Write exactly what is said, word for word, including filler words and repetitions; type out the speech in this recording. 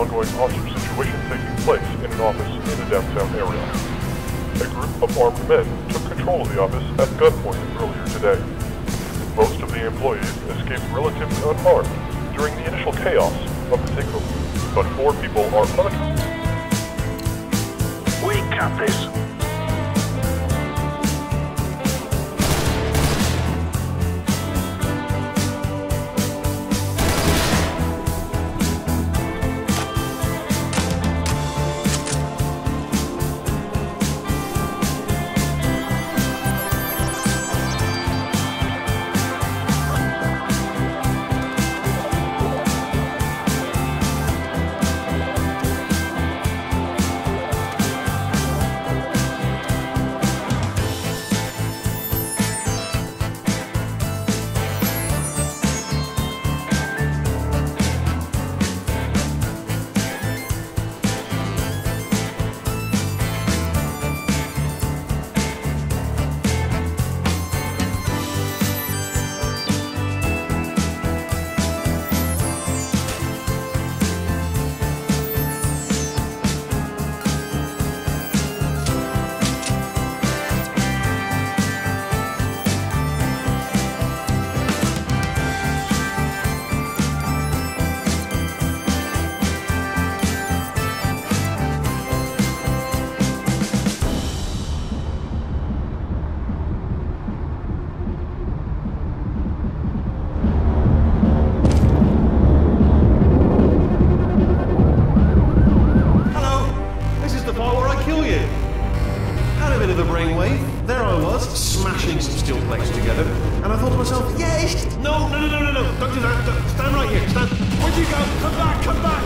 ongoing hostage situation taking place in an office in the downtown area. A group of armed men took control of the office at gunpoint earlier today. Most of the employees escaped relatively unharmed during the initial chaos of the takeover, but four people are punished. We got this. Myself, yes! No, no, no, no, no, no, don't do that, stand right here, stand, where'd you go, come back, come back!